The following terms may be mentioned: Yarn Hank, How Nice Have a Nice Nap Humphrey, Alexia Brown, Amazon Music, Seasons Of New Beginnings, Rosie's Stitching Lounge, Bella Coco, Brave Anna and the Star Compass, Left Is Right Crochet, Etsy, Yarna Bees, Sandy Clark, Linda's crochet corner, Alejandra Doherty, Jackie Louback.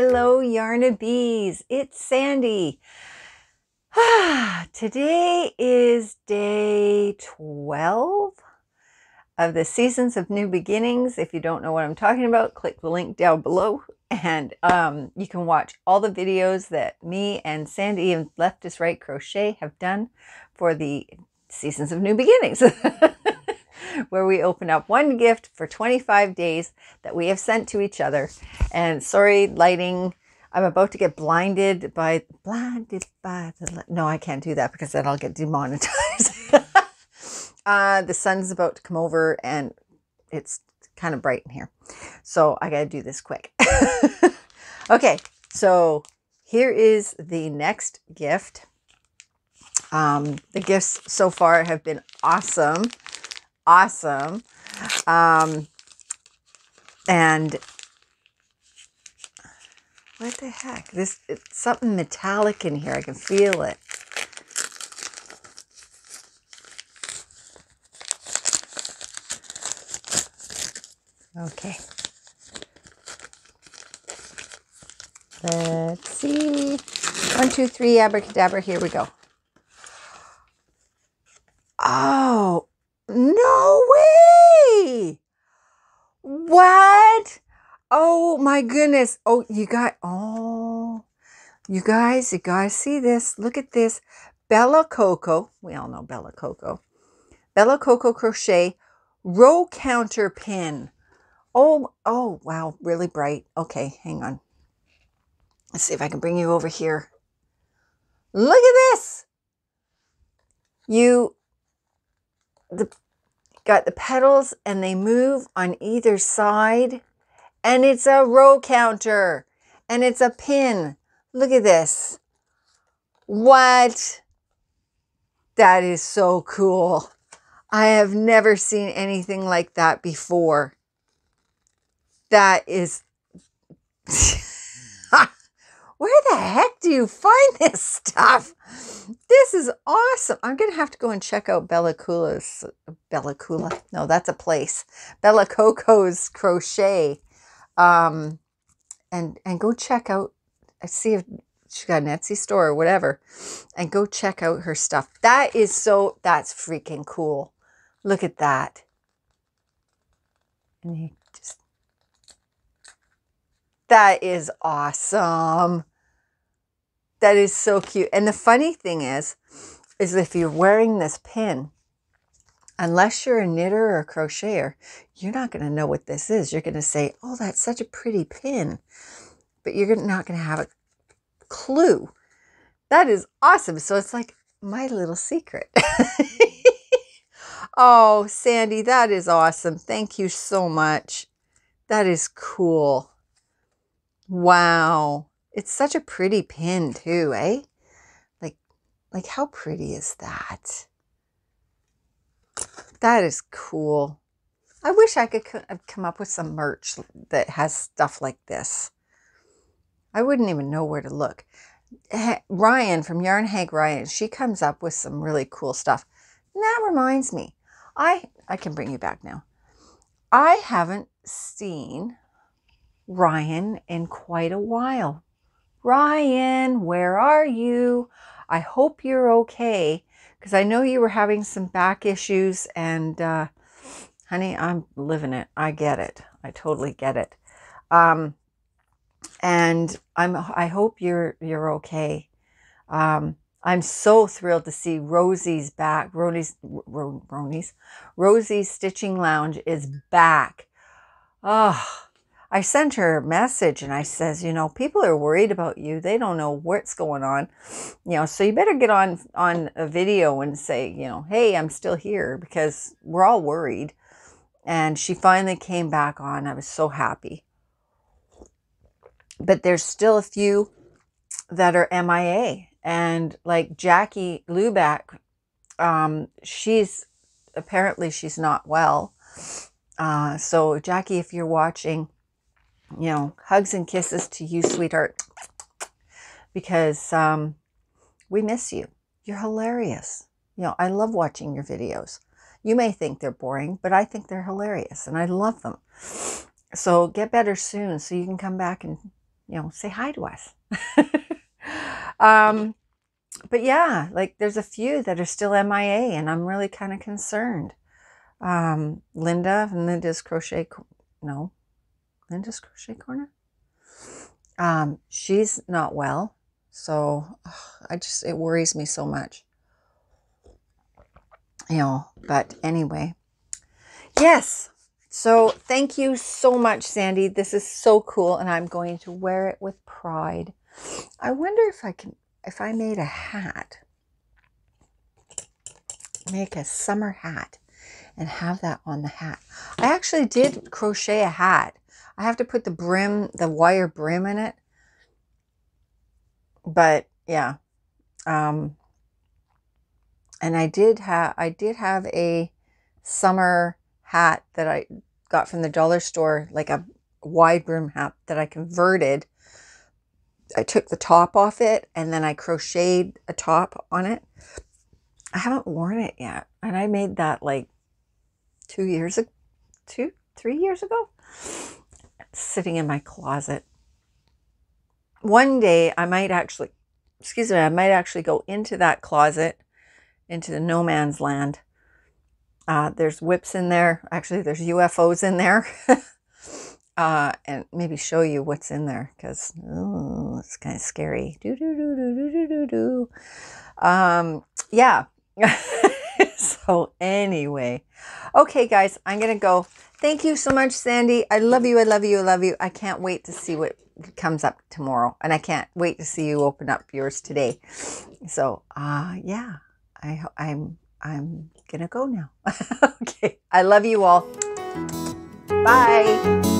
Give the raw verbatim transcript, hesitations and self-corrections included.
Hello, Yarna Bees. It's Sandy. Ah, today is day twelve of the Seasons of New Beginnings. If you don't know what I'm talking about, click the link down below and um, you can watch all the videos that me and Sandy and Left Is Right Crochet have done for the Seasons of New Beginnings. Where we open up one gift for twenty-five days that we have sent to each other. And sorry, lighting, I'm about to get blinded by, blinded by the, no, I can't do that because then I'll get demonetized. uh, the sun's about to come over and it's kind of bright in here. So I got to do this quick. Okay, so here is the next gift. Um, the gifts so far have been awesome. Awesome. Um, and what the heck? This, it's something metallic in here. I can feel it. Okay. Let's see. One, two, three, abracadabra. Here we go. Oh. No way! What? Oh my goodness. Oh, you got, oh, you guys, you guys see this. Look at this. Bella Coco. We all know Bella Coco. Bella Coco crochet row counter pin. Oh, oh, wow. Really bright. Okay, hang on. Let's see if I can bring you over here. Look at this. You The, got the petals and they move on either side, and it's a row counter and it's a pin. Look at this. What? That is so cool. I have never seen anything like that before. That is where the heck do you find this stuff? This is awesome. I'm going to have to go and check out Bella Coco's, Bella Coco. No, that's a place. Bella Coco's crochet. Um, and, and go check out, see if she got an Etsy store or whatever. And go check out her stuff. That is so, that's freaking cool. Look at that. And you just, that is awesome. That is so cute. And the funny thing is, is if you're wearing this pin, unless you're a knitter or a crocheter, you're not going to know what this is. You're going to say, oh, that's such a pretty pin. But you're not going to have a clue. That is awesome. So it's like my little secret. Oh, Sandy, that is awesome. Thank you so much. That is cool. Wow. It's such a pretty pin too, eh? Like, like how pretty is that? That is cool. I wish I could come up with some merch that has stuff like this. I wouldn't even know where to look. Ryan from Yarn Hank, Ryan, she comes up with some really cool stuff. And that reminds me, I, I can bring you back now. I haven't seen Ryan in quite a while. Ryan, where are you? I hope you're okay, because I know you were having some back issues, and uh, honey, I'm living it. I get it. I totally get it. Um, and I'm. I hope you're you're okay. Um, I'm so thrilled to see Rosie's back. Rosie's Ro, Rosie's Rosie's Stitching Lounge is back. Oh. I sent her a message and I says, you know, people are worried about you. They don't know what's going on, you know, so you better get on, on a video and say, you know, hey, I'm still here, because we're all worried. And she finally came back on. I was so happy. But there's still a few that are M I A, and like Jackie Louback, um, she's apparently she's not well. Uh, so Jackie, if you're watching, you know, hugs and kisses to you, sweetheart, because um, we miss you. You're hilarious. You know, I love watching your videos. You may think they're boring, but I think they're hilarious and I love them. So get better soon so you can come back and, you know, say hi to us. um, but yeah, like there's a few that are still M I A and I'm really kind of concerned. Um, Linda and Linda's crochet, co no, Linda's crochet corner. Um, she's not well. So ugh, I just, it worries me so much, you know, but anyway, yes. So thank you so much, Sandy. This is so cool. And I'm going to wear it with pride. I wonder if I can, if I made a hat, make a summer hat and have that on the hat. I actually did crochet a hat. I have to put the brim, the wire brim in it. But yeah, um, and I did have, I did have a summer hat that I got from the dollar store, like a wide brim hat that I converted. I took the top off it and then I crocheted a top on it. I haven't worn it yet. And I made that like two years ago, two, three years ago, it's sitting in my closet. One day I might actually, excuse me, I might actually go into that closet, into the no man's land. Uh, there's whips in there. Actually, there's U F Os in there. uh, and maybe show you what's in there because oh, it's kind of scary. Do, do, do, do, do, do, do. Um, yeah. So anyway, okay, guys, I'm going to go. Thank you so much, Sandy. I love you. I love you. I love you. I can't wait to see what comes up tomorrow. And I can't wait to see you open up yours today. So, uh, yeah, I, I'm, I'm going to go now. Okay. I love you all. Bye.